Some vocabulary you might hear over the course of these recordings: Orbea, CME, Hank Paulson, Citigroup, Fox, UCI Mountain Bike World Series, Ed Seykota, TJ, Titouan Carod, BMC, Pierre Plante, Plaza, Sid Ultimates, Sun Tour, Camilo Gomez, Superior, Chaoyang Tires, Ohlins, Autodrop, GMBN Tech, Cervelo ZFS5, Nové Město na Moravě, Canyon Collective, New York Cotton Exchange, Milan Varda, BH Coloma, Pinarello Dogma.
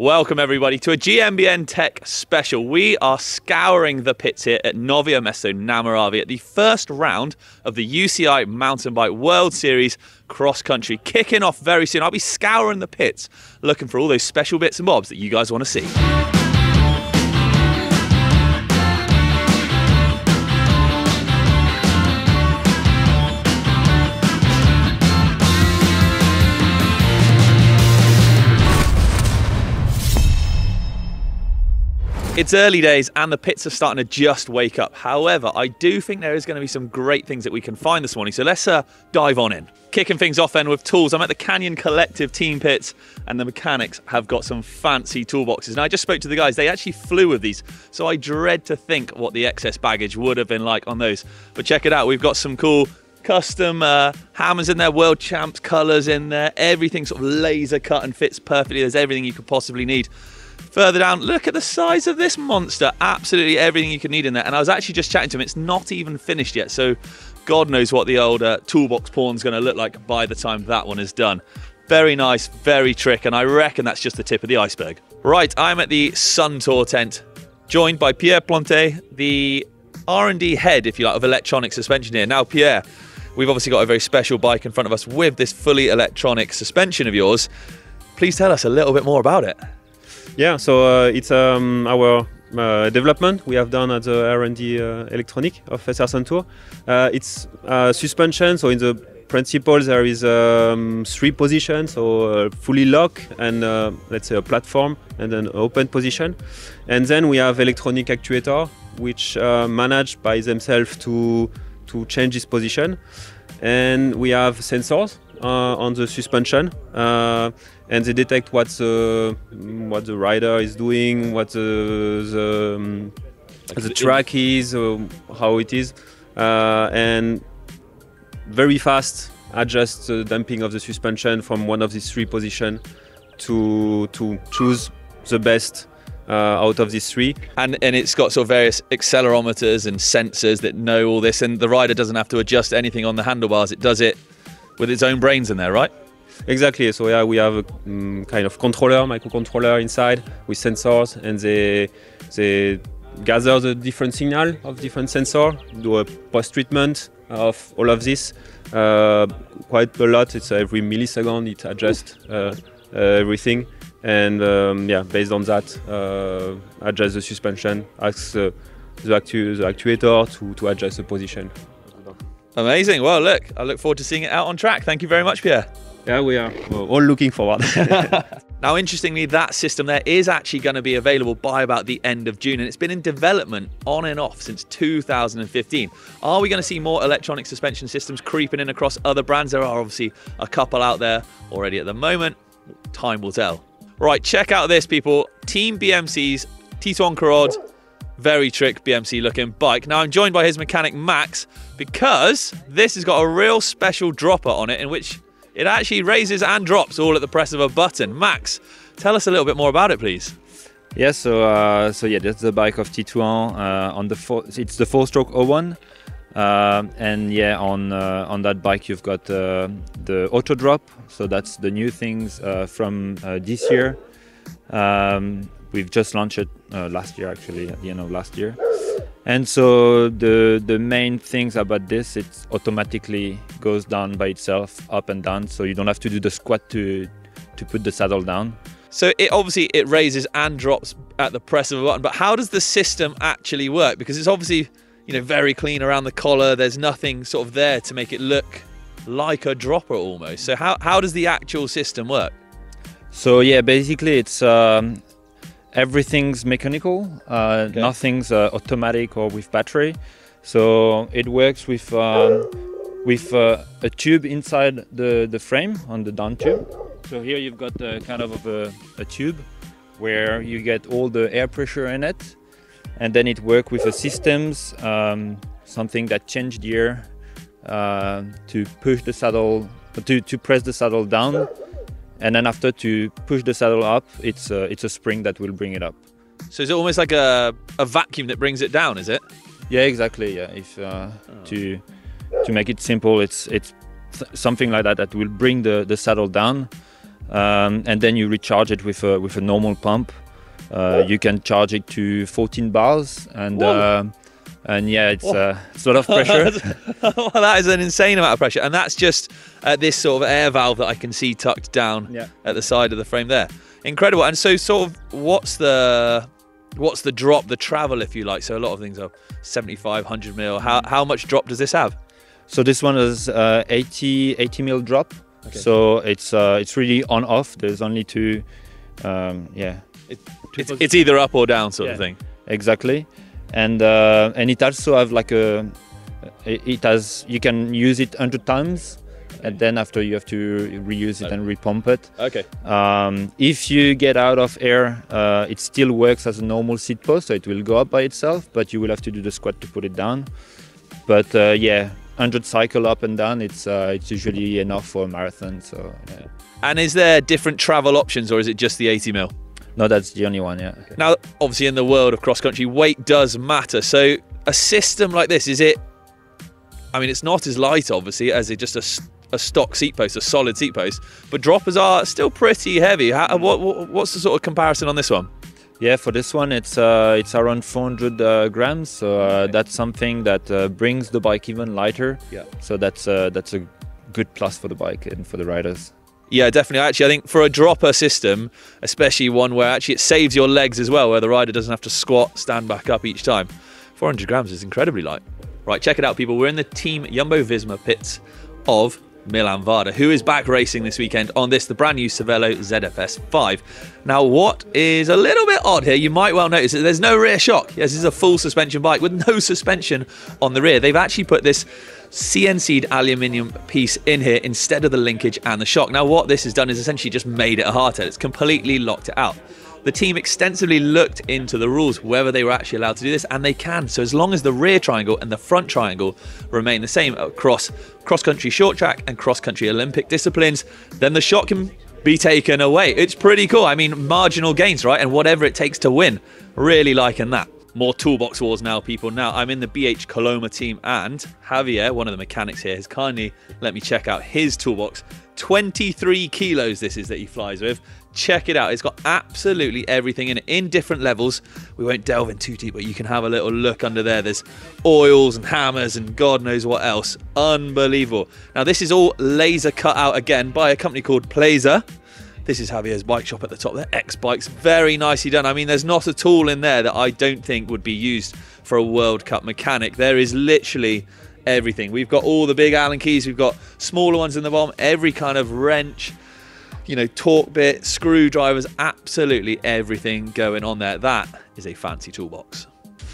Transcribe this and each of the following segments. Welcome everybody to a GMBN Tech special. We are scouring the pits here at Nové Město na Moravě at the first round of the UCI Mountain Bike World Series cross country, kicking off very soon. I'll be scouring the pits, looking for all those special bits and bobs that you guys want to see. It's early days and the pits are starting to just wake up. However, I do think there is going to be some great things that we can find this morning, so let's dive on in. Kicking things off then with tools. I'm at the Canyon Collective team pits and the mechanics have got some fancy toolboxes. And I just spoke to the guys, they actually flew with these, so I dread to think what the excess baggage would have been like on those. But check it out, we've got some cool custom hammers in there, world champs, colours in there, everything sort of laser cut and fits perfectly. There's everything you could possibly need. Further down, look at the size of this monster. Absolutely everything you can need in there. And I was actually just chatting to him, it's not even finished yet, so God knows what the old toolbox porn's gonna look like by the time that one is done. Very nice, very trick, and I reckon that's just the tip of the iceberg. Right, I'm at the Sun Tour tent, joined by Pierre Plante, the R&D head, if you like, of electronic suspension here. Now, Pierre, we've obviously got a very special bike in front of us with this fully electronic suspension of yours. Please tell us a little bit more about it. Yeah, so it's our development we have done at the R&D electronic of SR-Centour. It's suspension, so in the principle there is three positions, so fully lock and let's say a platform and an open position. And then we have electronic actuator, which manage by themselves to change this position. And we have sensors on the suspension, and they detect what the rider is doing, what the track is, how it is, and very fast adjust the damping of the suspension from one of these three positions to choose the best out of these three. And it's got sort of various accelerometers and sensors that know all this, and the rider doesn't have to adjust anything on the handlebars, it does it with its own brains in there, right? Exactly, so yeah, we have a kind of controller, microcontroller inside with sensors, and they gather the different signal of different sensor, do a post-treatment of all of this, quite a lot, it's every millisecond it adjusts everything. And yeah, based on that, adjust the suspension, ask the actuator to adjust the position. Amazing. Well, look, I look forward to seeing it out on track. Thank you very much, Pierre. Yeah, we are all looking forward. Now, interestingly, that system there is actually going to be available by about the end of June, and it's been in development on and off since 2015. Are we going to see more electronic suspension systems creeping in across other brands? There are obviously a couple out there already at the moment. Time will tell. Right, check out this, people. Team BMC's Titouan Carod, very trick BMC looking bike. Now I'm joined by his mechanic Max, because this has got a real special dropper on it in which it actually raises and drops all at the press of a button. Max, tell us a little bit more about it, please. Yeah, so yeah, that's the bike of Titouan. It's the 4-stroke 01. And yeah, on that bike you've got the auto drop, so that's the new things from this year. We've just launched it last year, actually, at the end of last year. And so the main things about this, it automatically goes down by itself, up and down, so you don't have to do the squat to put the saddle down. So it obviously it raises and drops at the press of a button, but how does the system actually work? Because it's obviously, you know, very clean around the collar, there's nothing sort of there to make it look like a dropper almost. So how does the actual system work? So yeah, basically it's everything's mechanical, okay. Nothing's automatic or with battery. So it works with a tube inside the frame on the down tube. So here you've got kind of a tube where you get all the air pressure in it. And then it worked with a systems, something that changed gear to push the saddle, to press the saddle down, and then after to push the saddle up, it's a spring that will bring it up. So it's almost like a vacuum that brings it down, is it? Yeah, exactly. Yeah, if to make it simple, it's something like that will bring the saddle down. and then you recharge it with a normal pump. You can charge it to 14 bars and yeah, it's a lot of pressure. Well, that is an insane amount of pressure, and that's just this sort of air valve that I can see tucked down at the side of the frame there. Incredible. And so sort of what's the drop, the travel, if you like? So a lot of things are 75, 100 mil. How much drop does this have? So this one is 80 mil drop. Okay. So it's really on off. There's only two, it's either up or down sort of thing. Exactly. And it also have like you can use it 100 times, and then after you have to reuse it and repump it. Okay. If you get out of air, it still works as a normal seat post, so it will go up by itself, but you will have to do the squat to put it down. But yeah, 100 cycle up and down, it's usually enough for a marathon. So yeah. And is there different travel options, or is it just the 80 mil? No, that's the only one, yeah. Okay. Now, obviously in the world of cross-country, weight does matter. So a system like this, is it, I mean, it's not as light, obviously, as it just a stock seat post, a solid seat post, but droppers are still pretty heavy. What's the sort of comparison on this one? Yeah, for this one, it's around 400 grams. So that's something that brings the bike even lighter. Yeah. So that's a good plus for the bike and for the riders. Yeah, definitely. Actually, I think for a dropper system, especially one where actually it saves your legs as well, where the rider doesn't have to squat, stand back up each time. 400 grams is incredibly light. Right, check it out, people. We're in the Team Jumbo Visma pits of Milan Varda, who is back racing this weekend on the brand new Cervelo ZFS5. Now, what is a little bit odd here, you might well notice that there's no rear shock. Yes, this is a full suspension bike with no suspension on the rear. They've actually put this CNC'd aluminium piece in here instead of the linkage and the shock. Now, what this has done is essentially just made it a hardtail. It's completely locked it out. The team extensively looked into the rules, whether they were actually allowed to do this, and they can. So as long as the rear triangle and the front triangle remain the same across cross-country short track and cross-country Olympic disciplines, then the shock can be taken away. It's pretty cool. I mean, marginal gains, right? And whatever it takes to win. Really liking that. More toolbox wars now, people. Now, I'm in the BH Coloma team, and Javier, one of the mechanics here, has kindly let me check out his toolbox. 23 kilos this is that he flies with. Check it out. It's got absolutely everything in it in different levels. We won't delve in too deep, but you can have a little look under there. There's oils and hammers and God knows what else. Unbelievable. Now, this is all laser cut out again by a company called Plaza. This is Javier's bike shop at the top there, X Bikes. Very nicely done. I mean, there's not a tool in there that I don't think would be used for a World Cup mechanic. There is literally everything. We've got all the big Allen keys. We've got smaller ones in the bottom, every kind of wrench, you know, torque bit, screwdrivers, absolutely everything going on there. That is a fancy toolbox.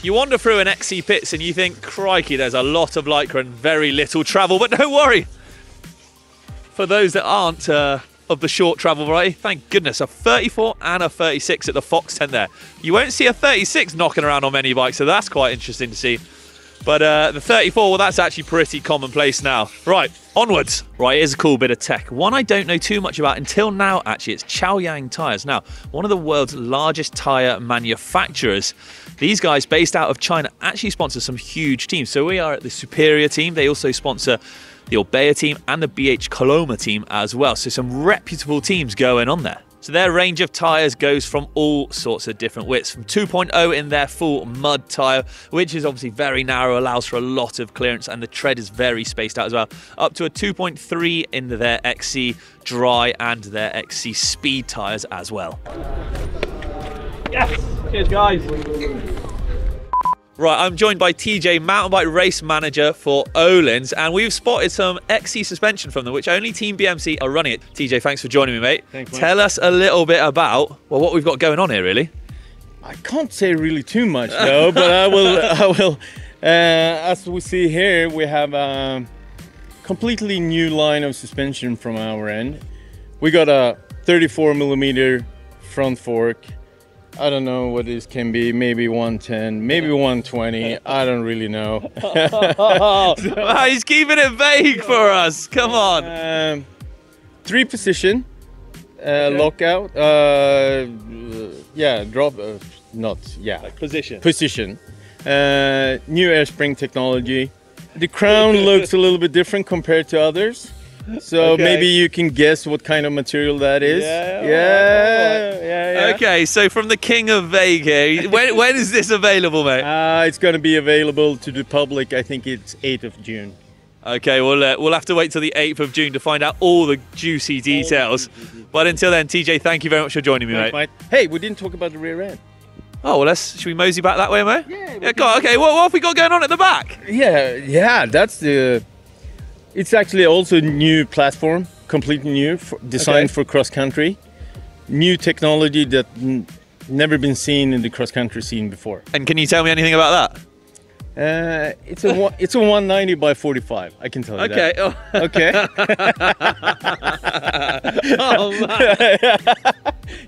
You wander through an XC Pits and you think, crikey, there's a lot of Lycra and very little travel, but don't worry. For those that aren't of the short travel variety, thank goodness, a 34 and a 36 at the Fox tent there. You won't see a 36 knocking around on many bikes, so that's quite interesting to see. But the 34, well, that's actually pretty commonplace now. Right, onwards. Right, here's a cool bit of tech. One I don't know too much about until now, actually, it's Chaoyang Tires. Now, one of the world's largest tyre manufacturers. These guys, based out of China, actually sponsor some huge teams. So we are at the Superior team. They also sponsor the Orbea team and the BH Coloma team as well. So some reputable teams going on there. So their range of tyres goes from all sorts of different widths, from 2.0 in their full mud tyre, which is obviously very narrow, allows for a lot of clearance, and the tread is very spaced out as well, up to a 2.3 in their XC dry and their XC speed tyres as well. Yes! Cheers, guys! Right, I'm joined by TJ, mountain bike race manager for Ohlins, and we've spotted some XC suspension from them, which only Team BMC are running it. TJ, thanks for joining me, mate. Thanks, mate. Tell us a little bit about, well, what we've got going on here, really. I can't say really too much, though, but I will. As we see here, we have a completely new line of suspension from our end. We got a 34mm front fork. I don't know what this can be, maybe 110, maybe 120, I don't really know. Wow, he's keeping it vague for us, come on. 3 position, lockout, position. New air spring technology. The crown looks a little bit different compared to others. So okay. Maybe you can guess what kind of material that is. Yeah. Okay, so from the king of vague here, when is this available, mate? It's going to be available to the public. I think it's 8th of June. Okay, we'll have to wait till the 8th of June to find out all the juicy details. But until then, TJ, thank you very much for joining me, mate. Hey, we didn't talk about the rear end. Oh, well, should we mosey back that way, mate? Yeah. God, okay, what have we got going on at the back? Yeah, that's the... It's actually also a new platform, completely new, designed for cross-country. New technology that never been seen in the cross-country scene before. And can you tell me anything about that? It's a 190 by 45. I can tell you that. Okay. Oh man.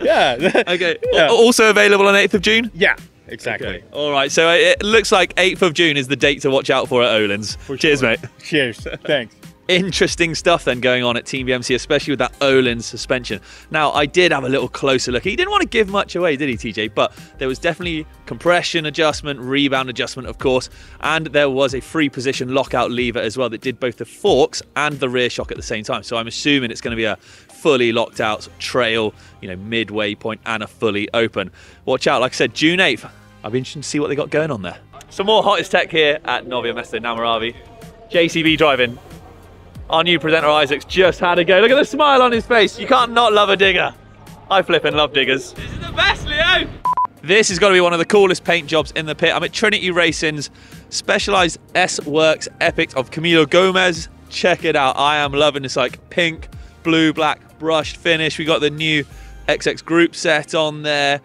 Yeah. Okay. Yeah. Also available on 8th of June? Yeah. Exactly. Okay. All right. So it looks like 8th of June is the date to watch out for at Ohlins. Cheers, mate. Cheers. Thanks. Interesting stuff then going on at Team BMC, especially with that Ohlins suspension. Now, I did have a little closer look. He didn't want to give much away, did he, TJ? But there was definitely compression adjustment, rebound adjustment, of course, and there was a free position lockout lever as well that did both the forks and the rear shock at the same time. So I'm assuming it's going to be a fully locked out trail, you know, midway point and a fully open. Watch out, like I said, June 8th. I'll be interested to see what they got going on there. Some more hottest tech here at Nové Město na Moravě. JCB driving. Our new presenter, Isaac's, just had a go. Look at the smile on his face. You can't not love a digger. I flippin' love diggers. This is the best, Leo! This has got to be one of the coolest paint jobs in the pit. I'm at Trinity Racing's Specialized S-Works Epic of Camilo Gomez. Check it out. I am loving this, like, pink, blue, black, brushed finish. We got the new XX group set on there.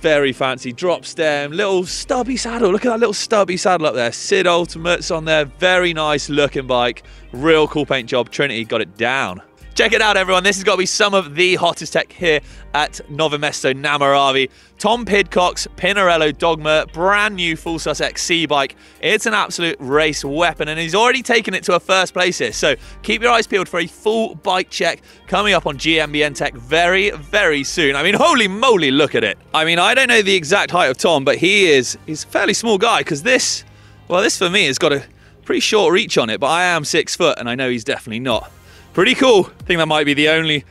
Very fancy drop stem, little stubby saddle. Look at that little stubby saddle up there. Sid Ultimates on there. Very nice looking bike. Real cool paint job. Trinity got it down. Check it out, everyone. This has got to be some of the hottest tech here at Nové Město na Moravě. Tom Pidcock's Pinarello Dogma, brand new full sus XC bike. It's an absolute race weapon, and he's already taken it to a first place here. So keep your eyes peeled for a full bike check coming up on GMBN Tech very, very soon. I mean, holy moly, look at it. I mean, I don't know the exact height of Tom, but he's a fairly small guy, because this, well, this for me has got a pretty short reach on it, but I am 6 foot, and I know he's definitely not. Pretty cool. I think that might be the only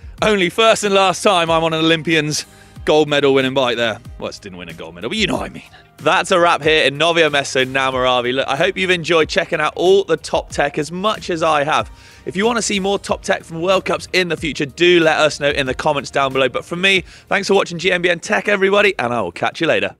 first and last time I'm on an Olympians gold medal winning bike there. Well, it didn't win a gold medal, but you know what I mean. That's a wrap here in Nové Město na Moravě. Look, I hope you've enjoyed checking out all the top tech as much as I have. If you want to see more top tech from World Cups in the future, do let us know in the comments down below. But from me, thanks for watching GMBN Tech, everybody, and I will catch you later.